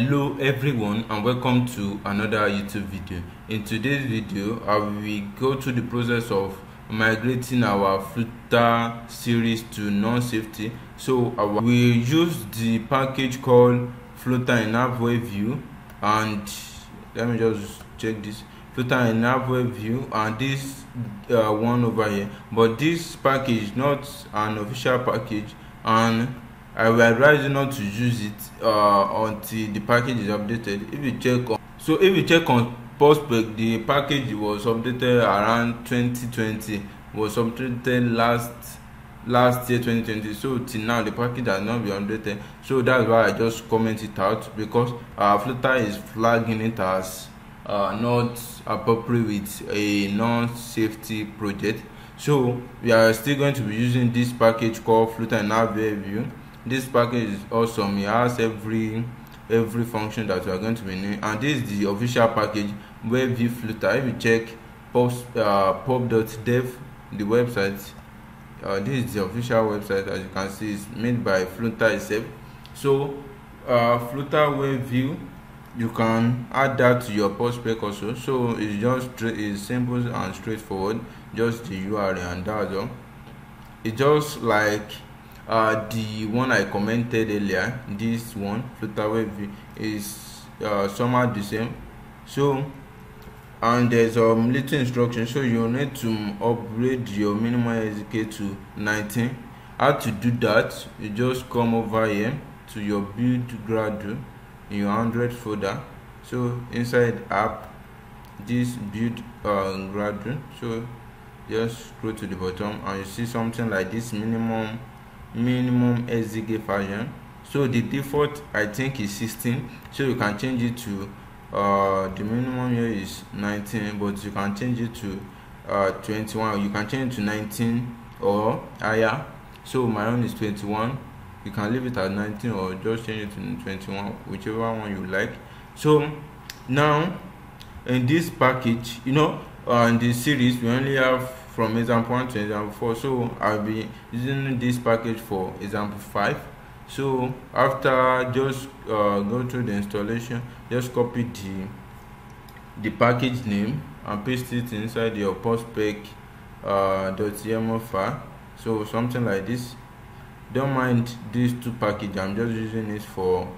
Hello everyone and welcome to another YouTube video. In today's video I will go through the process of migrating our Flutter series to null safety. So I will use the package called flutter_inappwebview, and let me just check this flutter_inappwebview and this one over here. But this package is not an official package, and I will advise you not to use it until the package is updated. If you check on pubspec, the package was updated around 2020, was updated last year 2020. So till now the package has not been updated. So that's why I just comment it out, because Flutter is flagging it as not appropriate with a non-safety project. So we are still going to be using this package called flutter_inappwebview. This package is awesome. It has every function that we are going to be doing, and this is the official package webview flutter. If you check pub.dev, the website, this is the official website. As you can see, it's made by Flutter itself. So Flutter webview, you can add that to your pubspec also. So it's just simple and straightforward, just the URL and that's all. It's just like the one I commented earlier. This one, Flutter webview, is somewhat the same. So, and there's a little instruction. So you need to upgrade your minimum SDK to 19. How to do that? You just come over here to your build.gradle in your 100 folder. So inside app, this build.gradle. So just scroll to the bottom and you see something like this minimum SDK version. So the default I think is 16, so you can change it to the minimum here is 19, but you can change it to 21. You can change it to 19 or higher. So my own is 21. You can leave it at 19 or just change it to 21, whichever one you like. So now in this package, in this series we only have from example 1 to example 4, so I'll be using this package for example 5. So after just go through the installation, just copy the package name and paste it inside your pubspec.yaml file. So something like this. Don't mind these two packages, I'm just using it for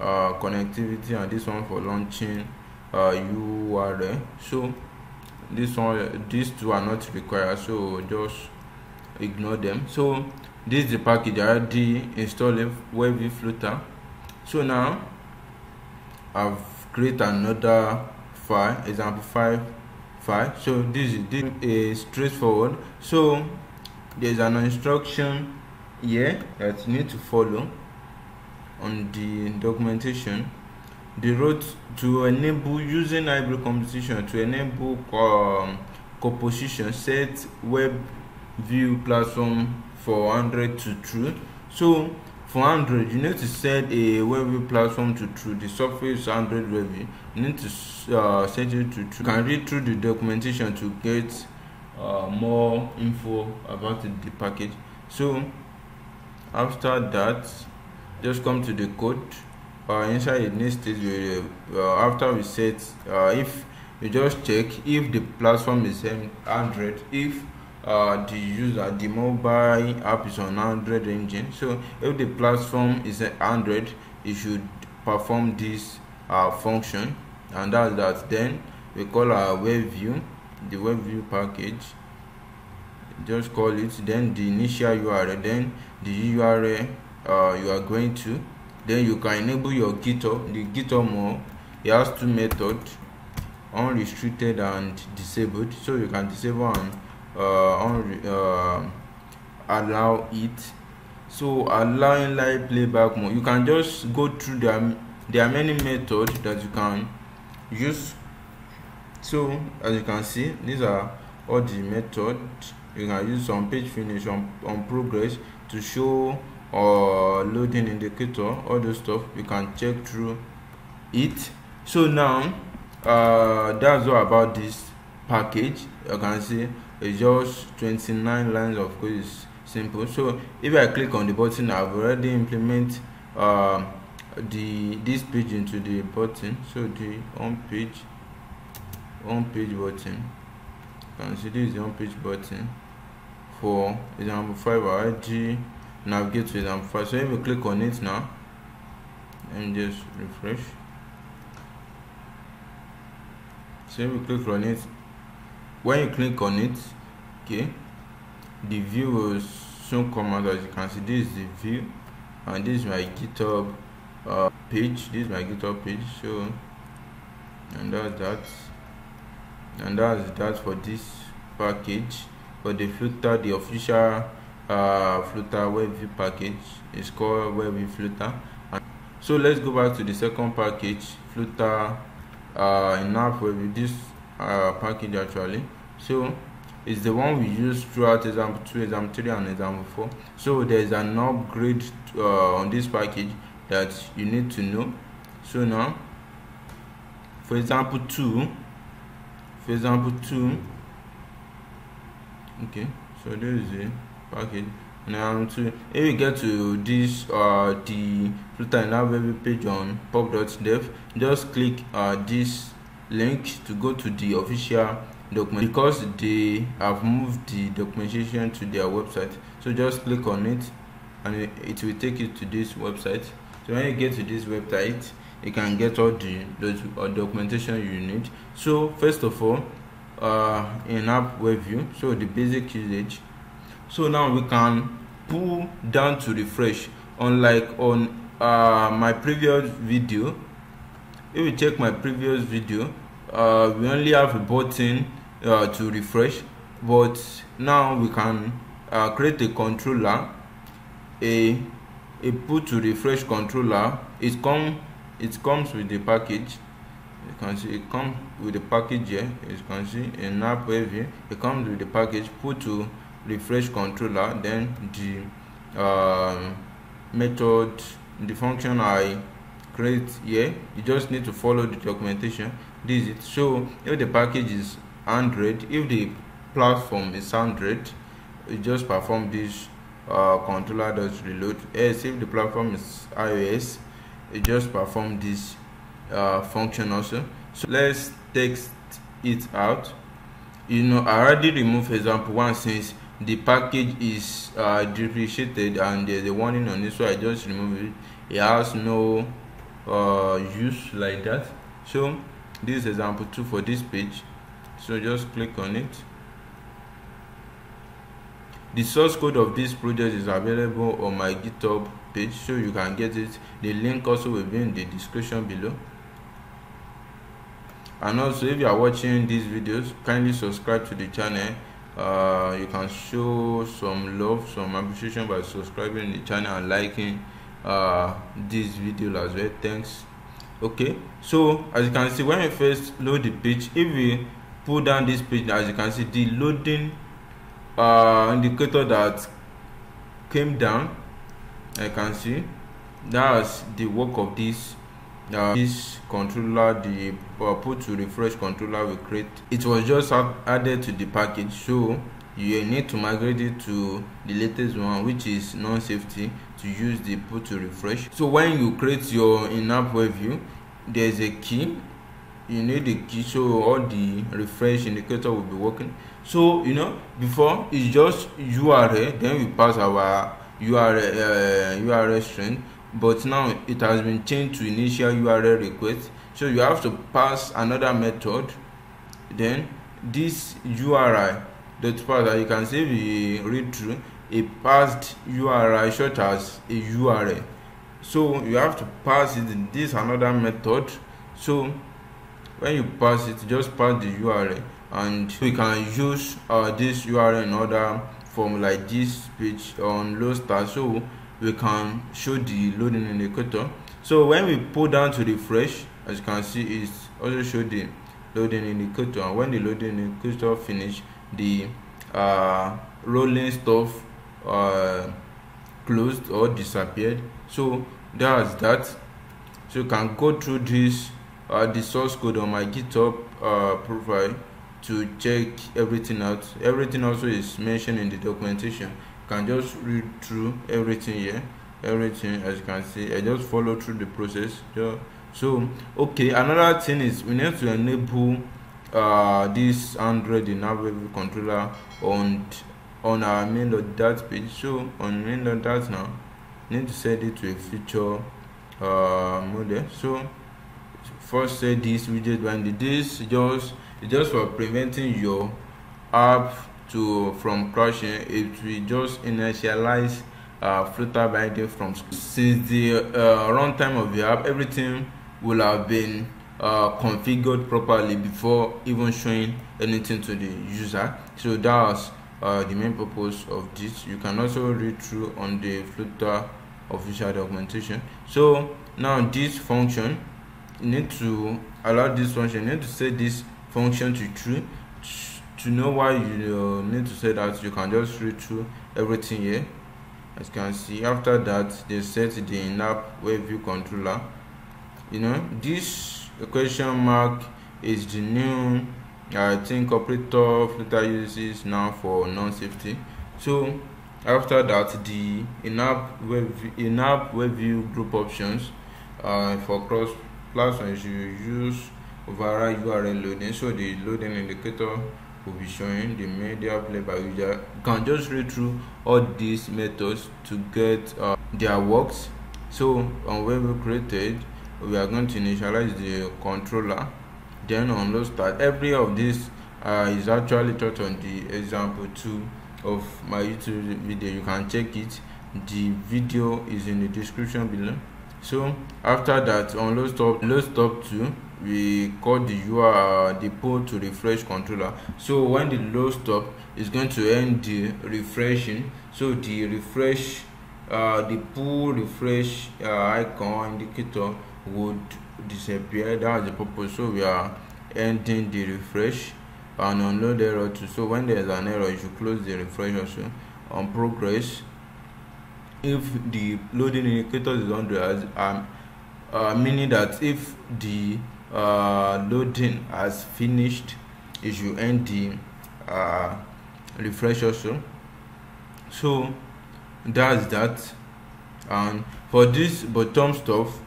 connectivity and this one for launching URL. So these two are not required, so just ignore them. So this is the package. I already installed webview flutter. So now I've created another file, example 5 file. So this is straightforward. So there's an instruction here that you need to follow on the documentation. The route to enable using hybrid composition to enable composition, set web view platform for 100 to true. So for 100 you need to set a web view platform to true. The surface 100 web view, you need to set it to true. You can read through the documentation to get more info about the package. So after that, just come to the code. Inside it needs to after we set, if you just check if the platform is 100, if the user, the mobile app is on 100 engine. So if the platform is 100, you should perform this function, and that's that. Then we call our webview, the webview package, just call it, then the initial URL, then the URL you are going to. Then you can enable your GitHub. The GitHub mode, it has two methods, unrestricted and disabled. So you can disable and allow it. So allowing live playback mode, you can just go through them. There are many methods that you can use. So as you can see, these are all the methods. You can use on page finish, on progress to show or loading indicator, all those stuff. You can check through it. So now that's all about this package. You can see it's just 29 lines of code. It's simple. So if I click on the button, I've already implemented this page into the button, so the on page button. And so this is the on page button for example 5 or IG navigate to example 5. So if you click on it now and just refresh, so if you click on it, when you click on it, okay, the view will soon come out. As you can see, this is the view, and this is my GitHub page. This is my GitHub page. So, and that's that, and that's that for this package. For the Flutter, the official Flutter webview package is called webview Flutter. And so let's go back to the second package, Flutter in-app web view. This package actually, so it's the one we use throughout example 2, example 3, and example 4. So there's an upgrade on this package that you need to know. So now, for example 2, okay, so this is the package. Now if you get to this the Flutter in-app web page on pub.dev, just click this link to go to the official document, because they have moved the documentation to their website. So just click on it and it will take you to this website. So when you get to this website, you can get all the documentation you need. So first of all, in-app web view, so the basic usage. So now we can pull down to refresh. Unlike on my previous video, if you check my previous video, we only have a button to refresh, but now we can create a controller, a pull to refresh controller. It comes with the package. You can see it comes with the package here. You can see in app webview, it comes with the package pull to refresh controller. Then the method, the function I create here, you just need to follow the documentation. This is it. So if the package is 100, if the platform is 100, you just perform this controller does reload. As if the platform is iOS, you just perform this function also. So let's text it out. You know, I already removed example 1 since the package is depreciated and there's a warning on it, so I just remove it. It has no use like that. So this is example 2 for this page. So just click on it. The source code of this project is available on my GitHub page, so you can get it. The link also will be in the description below. And also, if you are watching these videos, kindly subscribe to the channel. You can show some love, some appreciation by subscribing to the channel and liking this video as well. Thanks. Okay, so as you can see, when you first load the page, if we pull down this page, as you can see, the loading indicator that came down, I can see that's the work of this this controller, the pull to refresh controller we create. It was just added to the package, so you need to migrate it to the latest one, which is null safety, to use the pull to refresh. So when you create your in-app web view, there's a key. You need the key, so all the refresh indicator will be working. So you know, before it's just URL, then we pass our URL string, but now it has been changed to initial URL request. So you have to pass another method, then this URI. That's part that you can see we read through a passed URI short as a URL. So you have to pass it in this another method. So when you pass it, just pass the URL, and we can use this URL in other form like this page on low star, so we can show the loading indicator. So when we pull down to refresh, as you can see, it's also show the loading indicator, and when the loading indicator finish, the rolling stuff closed or disappeared. So that's that. So you can go through this the source code on my GitHub profile to check everything out. Everything also is mentioned in the documentation. You can just read through everything here everything, as you can see. I just follow through the process. So okay, another thing is we need to enable this Android in-app web controller on our main.dat page. So on main.dat now, need to set it to a feature model. So first set this widget binding. This just for preventing your app from crashing. It will just initialize Flutter binding from since the runtime of the app. Everything will have been configured properly before even showing anything to the user. So that's the main purpose of this. You can also read through on the Flutter official documentation. So now this function, you need to allow this function. You need to set this function to true. To know why you need to set that, you can just read through everything here. As you can see, after that they set the in-app web view controller. This question mark is the new operator Flutter uses now for null safety. So after that, the in-app web view group options for cross platform, you use override URL loading. So the loading indicator will be showing the media play by user. You can just read through all these methods to get their works. So on web view created, we are going to initialize the controller. Then on load start, every of this is actually taught on the example 2 of my YouTube video. You can check it. The video is in the description below. So after that, on load stop 2, we call the URL the pull-to-refresh controller. So when the load stop is going to end the refreshing, so the refresh, the pull-refresh icon indicator would disappear. That's the purpose. So we are ending the refresh. And on load error too. So when there is an error, you should close the refresh also. On progress, if the loading indicator is under as meaning that if the loading has finished, it should end the refresh also. So that's that. And for this bottom stuff,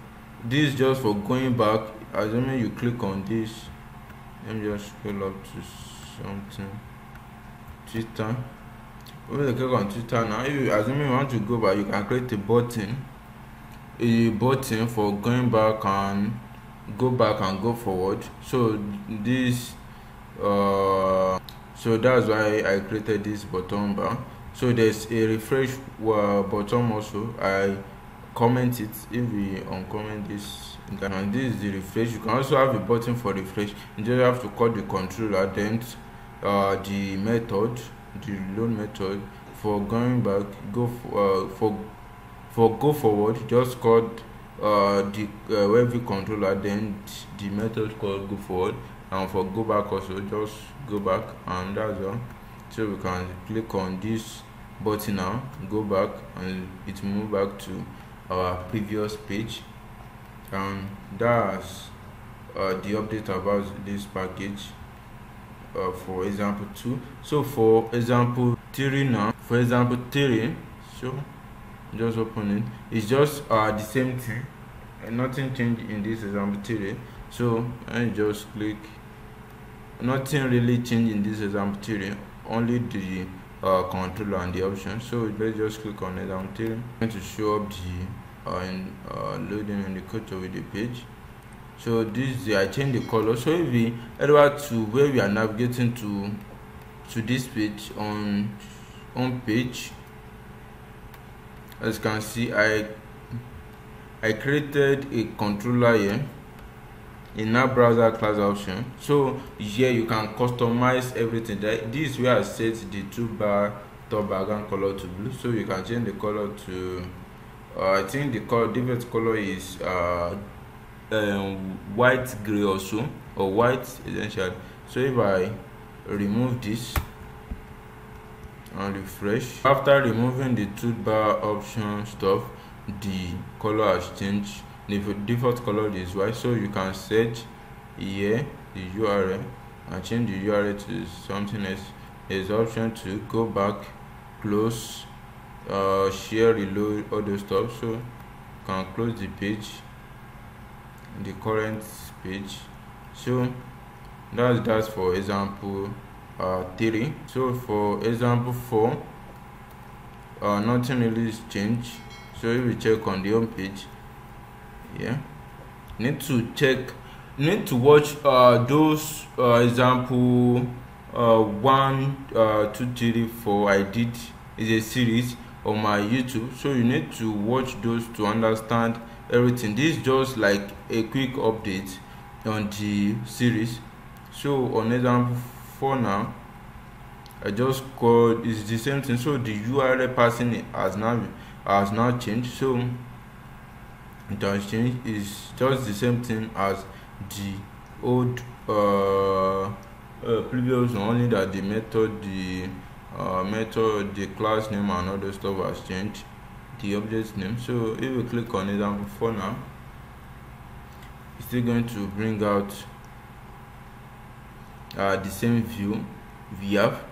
this is just for going back. Assuming you click on this, let me just scroll up to something. Twitter. When you click on Twitter now, if you assuming you want to go back, you can click the button. A button for going back and go forward. So this so that's why I created this button bar. So there's a refresh button also. I comment it. If we uncomment this, and this is the refresh. You can also have a button for refresh. You just have to call the controller, then the method, the load method for going back, for go forward, just called the web view controller, then the method called go forward, and for go back also just go back, and that's all. So we can click on this button now, go back, and it move back to our previous page. And that's the update about this package for example 2. So for example 3 now, so just open it. It's just the same thing, and nothing changed in this example 3. So I just click, nothing really changed in this example 3, only the controller and the option. So let's just click on example 3. I'm going to show up the loading indicator with the page. So this, I change the color. So if we head to where we are navigating to this page, on page, as you can see, I created a controller here in our browser class option. So here you can customize everything. This is where I set the toolbar top background color to blue. So you can change the color to I think the default color is white gray also, or white essentially. So if I remove this and refresh, after removing the toolbar option stuff, the color has changed. The default color is white. So you can search here the URL and change the URL to something else. There's option to go back, close, share, reload, all the stuff. So can close the page, the current page. So that's for example 3. So for example 4, nothing really is changed. So if we check on the home page, yeah, need to watch those example 1, 2, 3, 4 I did is a series on my YouTube. So you need to watch those to understand everything. This is just like a quick update on the series. So on example 4 now, I just called, it's the same thing. So the URL passing has now changed. So it has changed, is just the same thing as the old previous one, only that the method, the class name and other stuff has changed, the object name. So if we click on example 4 now, it's still going to bring out the same view we have.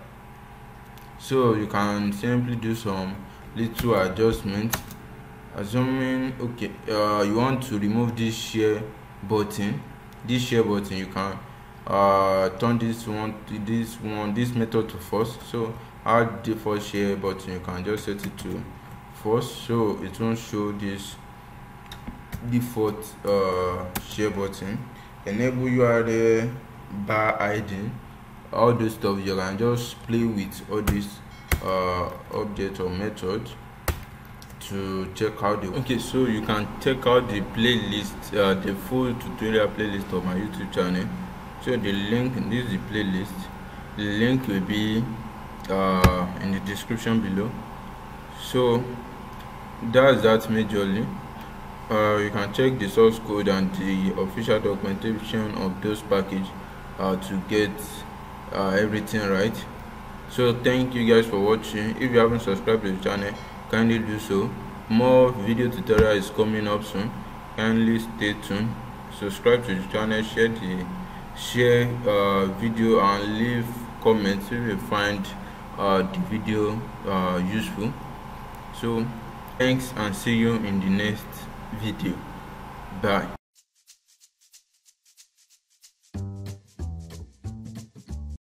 So you can simply do some little adjustments, assuming okay, you want to remove this share button. This share button, you can turn this method to false. So add default share button, you can just set it to false, so it won't show this default share button. Enable URL bar hiding, all this stuff. You can just play with all this object or method to check out the okay. So you can check out the playlist, the full tutorial playlist of my YouTube channel. So the link, this is the playlist, the link will be in the description below. So that's that majorly. You can check the source code and the official documentation of those packages to get everything right. So thank you guys for watching. If you haven't subscribed to the channel, kindly do so. More video tutorial is coming up soon. Kindly stay tuned, subscribe to the channel, share video and leave comments if you find the video useful. So thanks and see you in the next video. Bye.